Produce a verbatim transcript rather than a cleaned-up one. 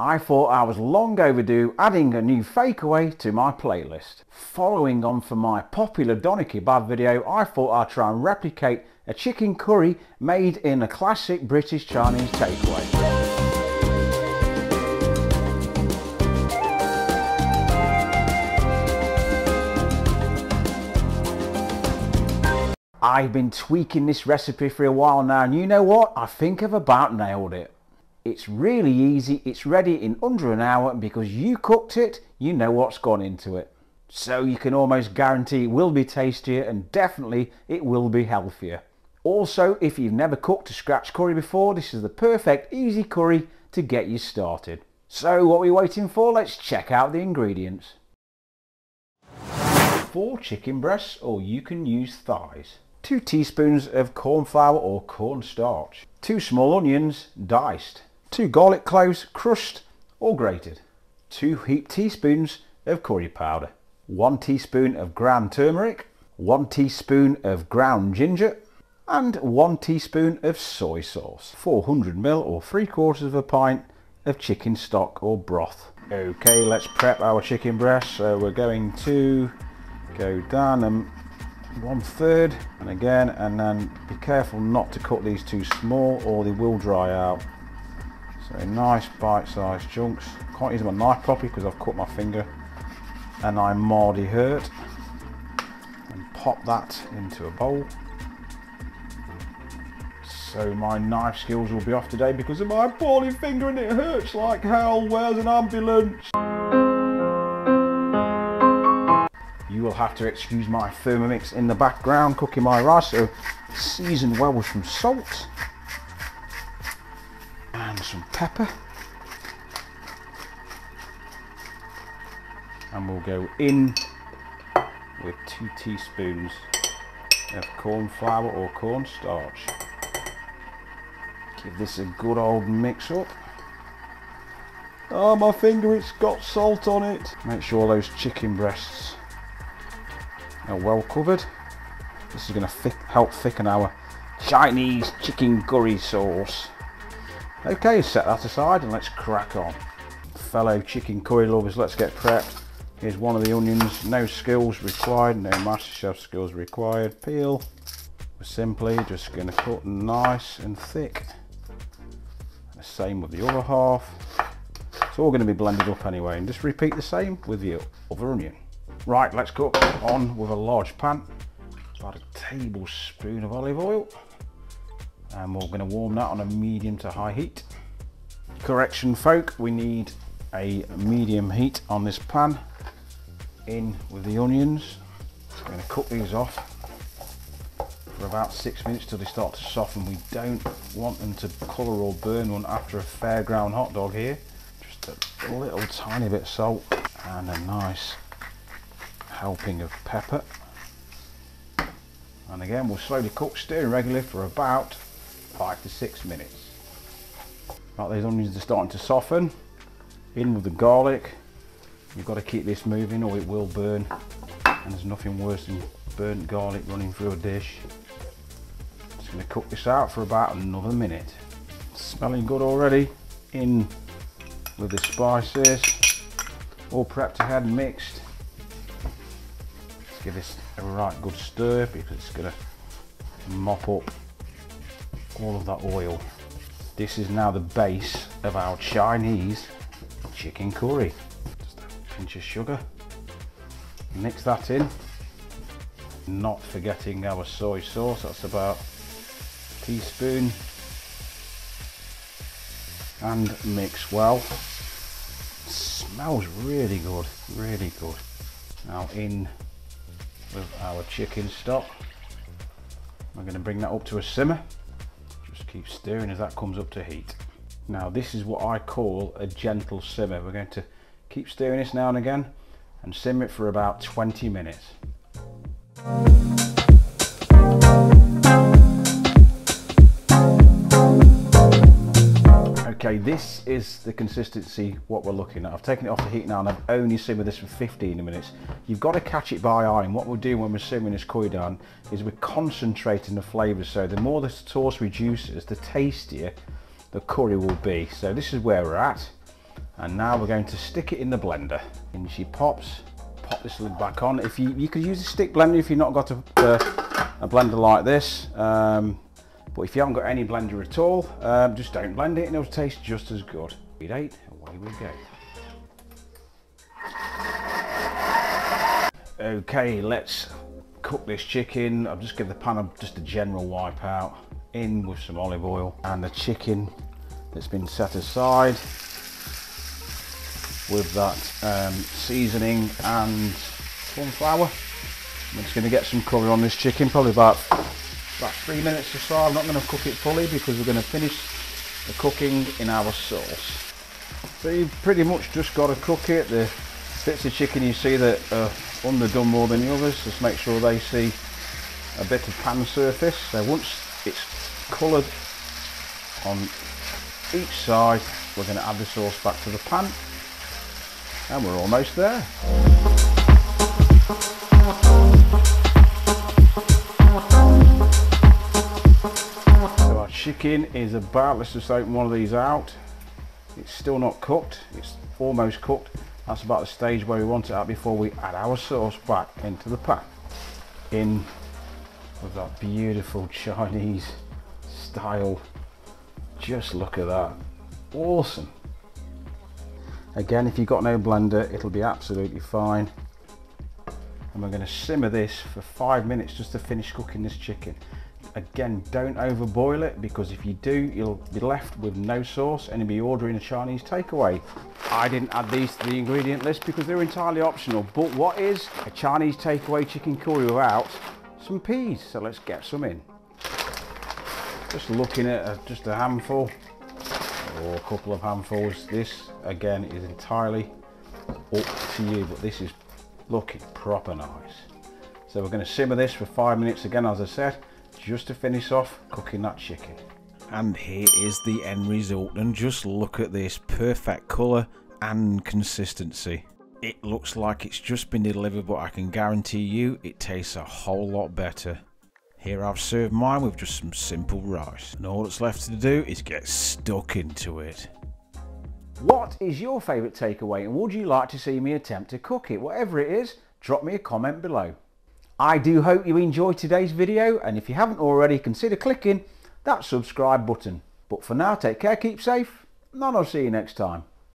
I thought I was long overdue adding a new fakeaway to my playlist. Following on from my popular doner kebab video, I thought I'd try and replicate a chicken curry made in a classic British Chinese takeaway. I've been tweaking this recipe for a while now, and you know what? I think I've about nailed it. It's really easy, it's ready in under an hour, and because you cooked it, you know what's gone into it. So you can almost guarantee it will be tastier, and definitely it will be healthier. Also, if you've never cooked a scratch curry before, this is the perfect easy curry to get you started. So what are we waiting for? Let's check out the ingredients. Four chicken breasts, or you can use thighs. two teaspoons of corn flour or cornstarch, two small onions diced, two garlic cloves crushed or grated, two heaped teaspoons of curry powder, one teaspoon of ground turmeric, one teaspoon of ground ginger, and one teaspoon of soy sauce, four hundred milliliters or three quarters of a pint of chicken stock or broth. Okay, let's prep our chicken breast. So we're going to go down and one third and again, and then be careful not to cut these too small or they will dry out. So nice bite-sized chunks. Can't use my knife properly because I've cut my finger and I'm mighty hurt. And pop that into a bowl. So my knife skills will be off today because of my poorly finger and it hurts like hell. Where's an ambulance? You will have to excuse my Thermomix in the background cooking my rice. So season well with some salt and some pepper, and we'll go in with two teaspoons of corn flour or cornstarch. Give this a good old mix up. Oh, my finger, it's got salt on it. Make sure those chicken breasts are well covered. This is going to thick, help thicken our Chinese chicken curry sauce. Okay, set that aside and let's crack on. Fellow chicken curry lovers, let's get prepped. Here's one of the onions, no skills required, no MasterChef skills required. Peel. We're simply just going to cut nice and thick. The same with the other half. It's all going to be blended up anyway, and just repeat the same with the other onion. Right, let's cook on with a large pan, about a tablespoon of olive oil, and we're going to warm that on a medium to high heat. Correction folk, we need a medium heat on this pan. In with the onions. We're going to cook these off for about six minutes till they start to soften. We don't want them to colour or burn one after a fairground hot dog here. Just a little tiny bit of salt and a nice helping of pepper, and again we'll slowly cook, stirring regularly for about five to six minutes. Right, those onions are starting to soften. In with the garlic. You've got to keep this moving or it will burn, and there's nothing worse than burnt garlic running through a dish. Just going to cook this out for about another minute. Smelling good already. In with the spices, all prepped ahead and mixed. Give this a right good stir because it's going to mop up all of that oil. This is now the base of our Chinese chicken curry. Just a pinch of sugar. Mix that in. Not forgetting our soy sauce, that's about a teaspoon. And mix well. Smells really good, really good. Now in with our chicken stock. We're going to bring that up to a simmer. Just keep stirring as that comes up to heat. Now this is what I call a gentle simmer. We're going to keep stirring this now and again and simmer it for about twenty minutes. Okay, this is the consistency what we're looking at. I've taken it off the heat now and I've only simmered this for fifteen minutes. You've got to catch it by eye, and what we're doing when we're simmering this curry down is we're concentrating the flavours, so the more the sauce reduces, the tastier the curry will be. So this is where we're at. And now we're going to stick it in the blender. In she pops, pop this lid back on. If you, you could use a stick blender if you've not got a, a, a blender like this. Um, but if you haven't got any blender at all, um, just don't blend it and it'll taste just as good. We'd eight, away we go. Okay, let's cook this chicken. I'll just give the pan a, just a general wipe out, in with some olive oil, and the chicken that's been set aside with that um, seasoning and cornflour. I'm just going to get some colour on this chicken, probably about, about three minutes or so. I'm not going to cook it fully because we're going to finish the cooking in our sauce. So you've pretty much just got to cook it. The bits of chicken you see that are underdone more than the others, just make sure they see a bit of pan surface. So once it's coloured on each side, we're going to add the sauce back to the pan, and we're almost there. So our chicken is about, let's just open one of these out. It's still not cooked, it's almost cooked. That's about the stage where we want it at before we add our sauce back into the pan. In with that beautiful Chinese style. Just look at that, awesome. Again, if you've got no blender, it'll be absolutely fine. And we're going to simmer this for five minutes just to finish cooking this chicken. Again, don't overboil it, because if you do, you'll be left with no sauce and you'll be ordering a Chinese takeaway. I didn't add these to the ingredient list because they're entirely optional, but what is a Chinese takeaway chicken curry without some peas? So let's get some in. Just looking at a, just a handful or a couple of handfuls. This again is entirely up to you, but this is looking proper nice. So we're going to simmer this for five minutes again, as I said, just to finish off cooking that chicken. And here is the end result, and just look at this perfect colour and consistency. It looks like it's just been delivered, but I can guarantee you it tastes a whole lot better. Here I've served mine with just some simple rice, and all that's left to do is get stuck into it. What is your favourite takeaway, and would you like to see me attempt to cook it? Whatever it is, drop me a comment below. I do hope you enjoyed today's video, and if you haven't already, consider clicking that subscribe button. But for now, take care, keep safe, and I'll see you next time.